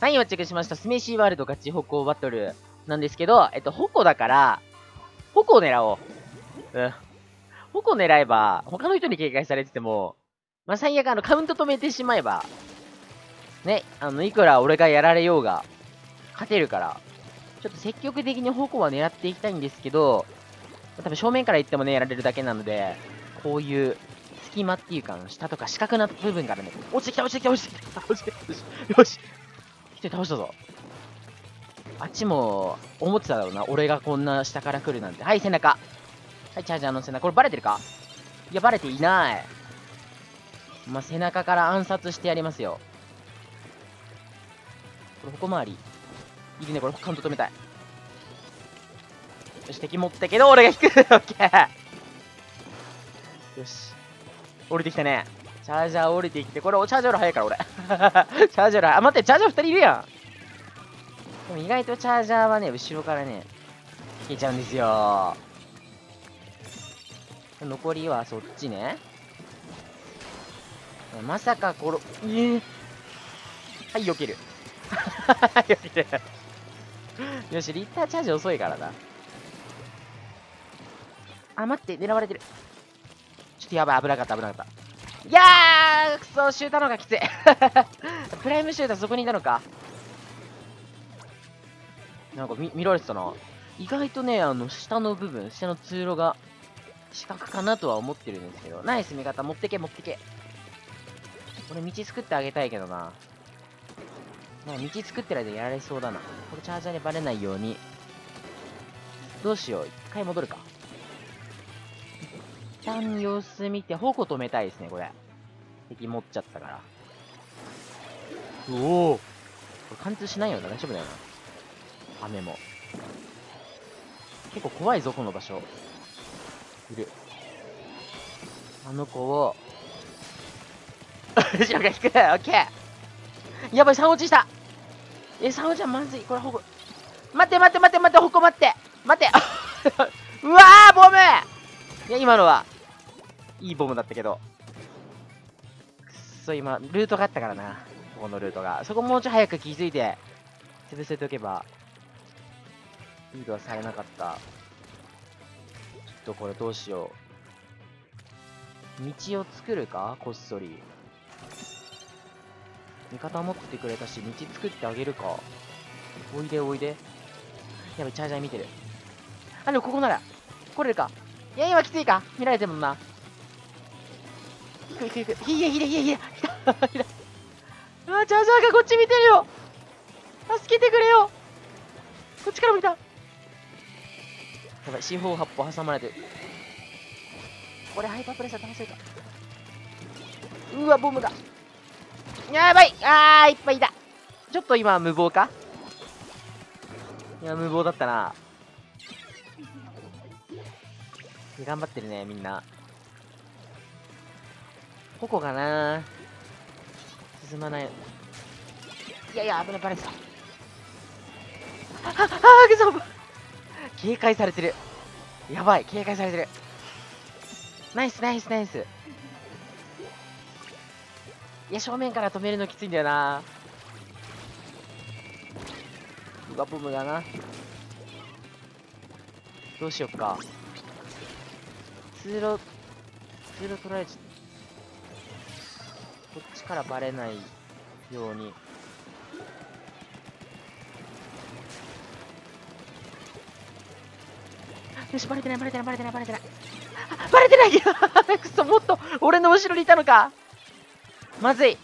はい、おチェックしました。スメイシーワールドガチ歩行バトルなんですけど、矛だから、矛を狙おう。うん。矛を狙えば、他の人に警戒されてても、まあ、最悪カウント止めてしまえば、ね、いくら俺がやられようが、勝てるから、ちょっと積極的に矛は狙っていきたいんですけど、多分正面から行ってもね、やられるだけなので、こういう、隙間っていうか、下とか四角な部分からね、落ちてきた、落ちてきた、落ちてきた、落ちてきた、よし。倒したぞ。あっちも思ってただろうな、俺がこんな下から来るなんて。はい、背中。はい、チャージャーの背中。これバレてるか？いや、バレていない。まあ、背中から暗殺してやりますよ。これ矛回りいるね。これカウント止めたい。よし、敵持ったけど俺が引く。オッケー。よし、降りてきたね。チャージャー降りてきて、これチャージャーより早いから俺。チャージャーより、あ、待って、チャージャー2人いるやん。でも意外とチャージャーはね、後ろからね、引けちゃうんですよ。残りはそっちね。まさかこれ、はい、避ける。避ける。よし、リッターチャージ遅いからな。あ、待って、狙われてる。ちょっとやばい、危なかった、危なかった。いやー、くそ、シューターの方がきつい。プライムシューターそこにいたのか。なんか 見られてたな。意外とね、下の部分、下の通路が四角かなとは思ってるんですけど。ナイス、味方。持ってけ、持ってけ。俺、道作ってあげたいけどな。なんか道作ってる間やられそうだな。これ、チャージャーにバレないように。どうしよう。一回戻るか。一旦様子見て、矛止めたいですね、これ。敵持っちゃったから。おお、これ貫通しないよな、大丈夫だよな。雨も。結構怖いぞ、この場所。いる。あの子を。後ろが引く。オッケー。やばい、3落ちした。3落ちはまずい。これ、矛。待って、待って、待って、待って、矛待って。待って。うわー、ボム！いや、今のは。いいボムだったけど。くっそ、今、ルートがあったからな。ここのルートが。そこもうちょい早く気づいて、潰せておけば、リードはされなかった。ちょっとこれどうしよう。道を作るか？こっそり。味方持ってくれたし、道作ってあげるか。おいでおいで。やべ、チャージャー見てる。あ、でもここなら、来れるか。いや、今きついか？見られてもんな。いくいくいく。ひで。うわ、チャージャーがこっち見てるよ。助けてくれよ。こっちからも来た。やばい、四方八方挟まれてる。これハイパープレッシャー倒せるか。うわ、ボムだ。やばい。あー、いっぱいいた。ちょっと今無謀か？いや、無謀だったな。頑張ってるね、みんな。ここかな。進まない。いやいや、危ない、バレてた。くそ。警戒されてる。やばい、警戒されてる。ナイス。いや、正面から止めるのきついんだよな。うわ、ボムだな。どうしよっか。通路取られちゃった。こっちからバレないように。よし、バレてない。バレてないよ。くそ、もっと俺の後ろにいたのか。まずい。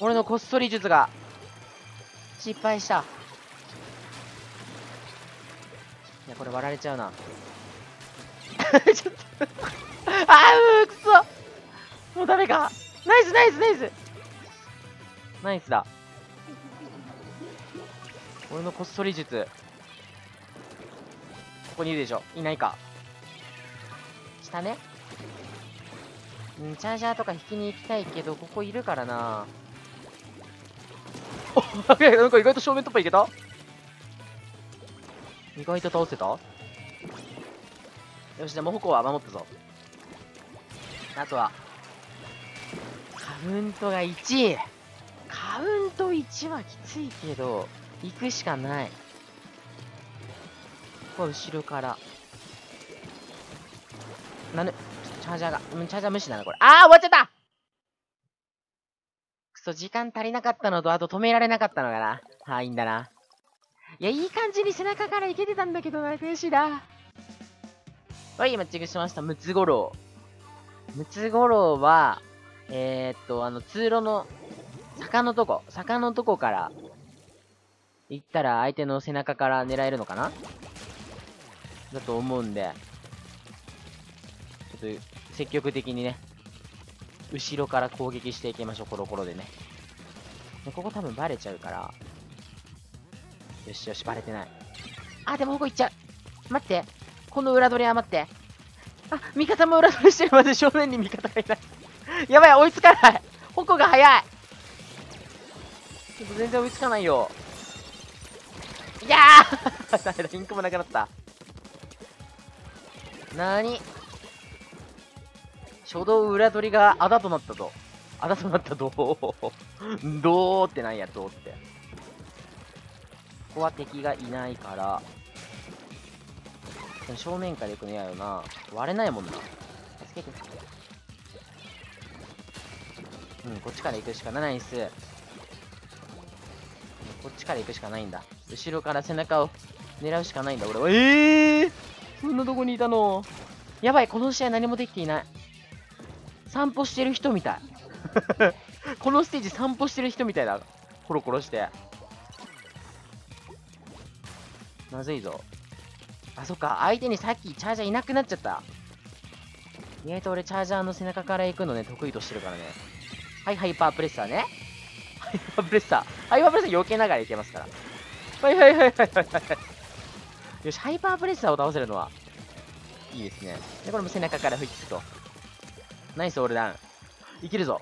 俺のこっそり術が失敗した。いや、これ割られちゃうな。ちょっとうー、くそ。もうダメか。ナイスだ。俺のこっそり術。ここにいるでしょ。いないか。下ね。チャージャーとか引きに行きたいけど、ここいるからな。なんか意外と正面突破いけた？意外と倒せた？よし、じゃあもう矛は守ったぞ。あとは、カウントが1。カウント1はきついけど、行くしかない。ここは後ろから。なぬ、チャージャーが、チャージャー無視だな、これ。あー、終わっちゃった！くそ、時間足りなかったのと、あと止められなかったのかな。はい、いいんだな。いや、いい感じに背中からいけてたんだけどな、悔しいな。はい、今、マッチングしました、ムツゴロウ。ムツゴロウは、通路の、坂のとこから、行ったら相手の背中から狙えるのかなだと思うんで、ちょっと積極的にね、後ろから攻撃していきましょう、コロコロでね。でここ多分バレちゃうから、よしよし、バレてない。あ、でもここ行っちゃう。待って、この裏取りは待って。あ、味方も裏取りしてるまで正面に味方がいない。やばい、追いつかない。矛が速い。ちょっと全然追いつかないよ。いやーダメだ、インクもなくなった。なーに初動裏取りがあだとなったと。あだとなったと。どうってなんや、どうって。ここは敵がいないから。でも正面から行くの嫌よな。割れないもんな。助けて。うん、こっちから行くしかないんす。こっちから行くしかないんだ。後ろから背中を狙うしかないんだ、俺は。そんなとこにいたの？やばい、この試合何もできていない。散歩してる人みたい。このステージ散歩してる人みたいだ。コロコロして。まずいぞ。あ、そっか。相手にさっきチャージャーいなくなっちゃった。意外と俺チャージャーの背中から行くのね、得意としてるからね。はい、ハイパープレッサーね。ハイパープレッサー。ハイパープレッサー避けながらいけますから。はいはいはいはいはい。よし、ハイパープレッサーを倒せるのは、いいですね。で、これも背中から吹きつくと。ナイスオールダウン。いけるぞ。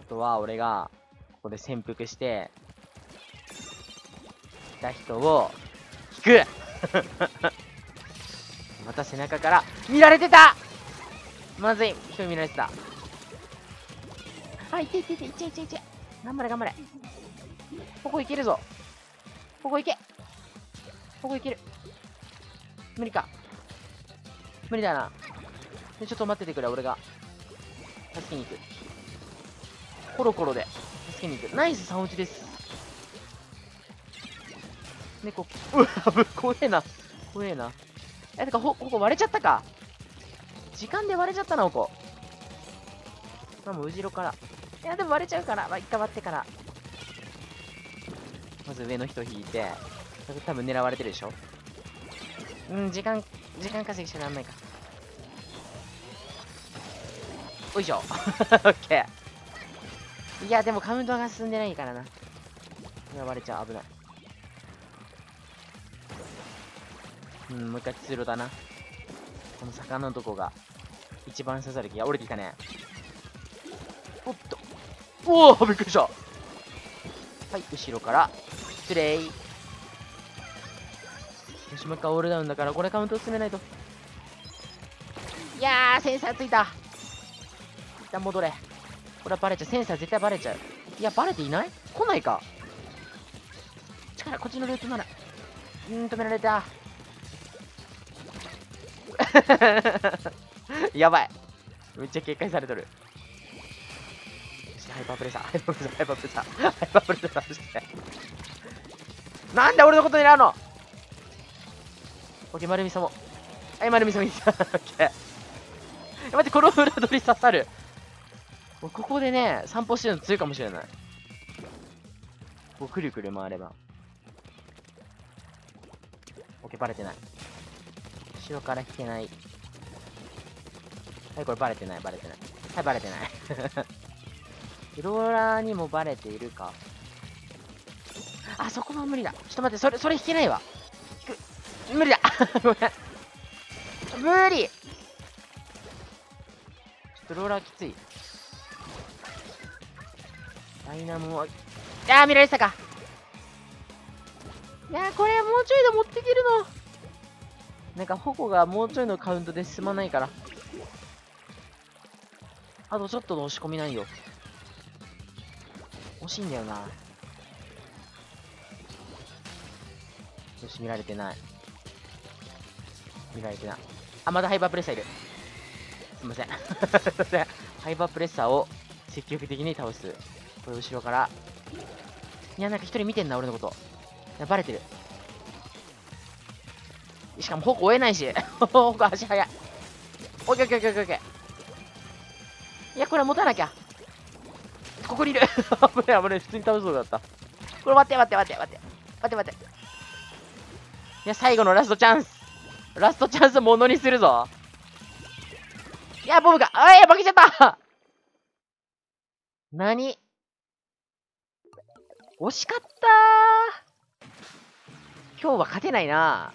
あとは、俺が、ここで潜伏して、来た人を、引くまた背中から、見られてたまずい。人見られてた。あ、いっていっていって、いっちゃいっちゃいっちゃい。頑張れ頑張れ。ここいけるぞ。ここいけ。ここいける。無理か。無理だな。ちょっと待っててくれ、俺が。助けに行く。コロコロで。助けに行く。ナイス3打ちです。で、こう。うわ、怖えな。怖えな。え、てか、ここ割れちゃったか。時間で割れちゃったな、ここ。まあ、もう後ろから。いや、でも割れちゃうから。まあ、一回割ってから。まず上の人引いて、多分狙われてるでしょ。うん、時間稼ぎしちゃなんないか。よいしょ。オッケー。いや、でもカウントが進んでないからな。狙われちゃう、危ない。うん、もう一回通路だな。この坂のとこが、一番刺さる気が折れてきたね。おっと。おお、びっくりした。はい、後ろから。失礼。よし、もう一回オールダウンだから、これカウント進めないと。いやー、センサーついた。一旦戻れ。これはバレちゃう。センサー絶対バレちゃう。いや、バレていない？来ないか。力、こっちのルートなら。止められた。やばい。めっちゃ警戒されとる。ハイパープレッサー、ハイパープレッサー、ハイパープレッサー、ハイパープレッサーして。なんで俺のこと狙うの？オッケー、丸みそも。はい、丸みそもいった。オッケー。待って、この裏取り刺さる。ここでね、散歩してるの強いかもしれない。こう、くるくる回れば。オッケー、バレてない。後ろから引けない。はい、これバレてない、バレてない。はい、バレてない。フローラーにもバレているか。あ、そこは無理だ。ちょっと待って、それ引けないわ。引く。無理だ。ごめん。無理。ちょっとローラーきつい。ダイナモは、あー見られてたか。いやー、これもうちょいで持っていけるの。なんか矛がもうちょいのカウントで進まないから、あとちょっとの押し込みないよ。惜しいんだよな。よし、見られてない、見られてない。あ、またハイバープレッサーいる。すいませんすいません。ハイバープレッサーを積極的に倒す。これ後ろから、いや、なんか一人見てんな俺のこと。いや、バレてる。しかも矛追えないし矛足速い。オッケーオッケーオッケーオッケー。いや、これ持たなきゃ。ここにいる危ない危ない、普通に倒しそうだった。これ待って待って待って待って待って待って。いや、最後のラストチャンス、ラストチャンスものにするぞ。いや、ボブが、あ、いや、負けちゃった何、惜しかったー。今日は勝てないな。